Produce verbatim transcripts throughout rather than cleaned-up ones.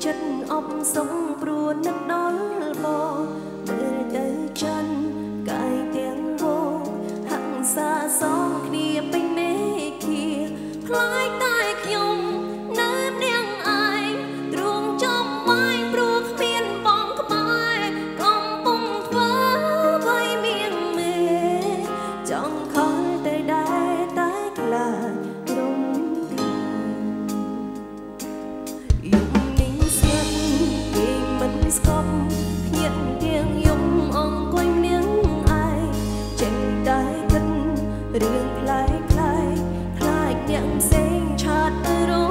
chân ông sống rùa nước đó bò đời đời chân cài tiếng vô hạng xa gió kia bên mê kia lại tai nhung nơi đen ai ruộng trong mai ruộng miền bóng mai còn bung vỡ với miền mê trong khói đời đại tách là không nhận tiếng dung ông quanh những ai tranh tay thân đường lại lại lại niệm sinh chát đô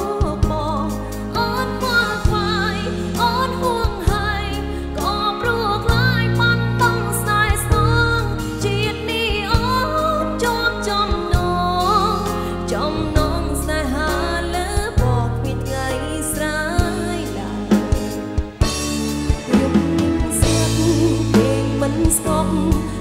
bò ớt qua khoai ớt huông hay có ruột lại bắn bông sai sương chiết đi ớt chóp trong nón trong nón sai hà lỡ bọt mịt ngày sai lại mình scope.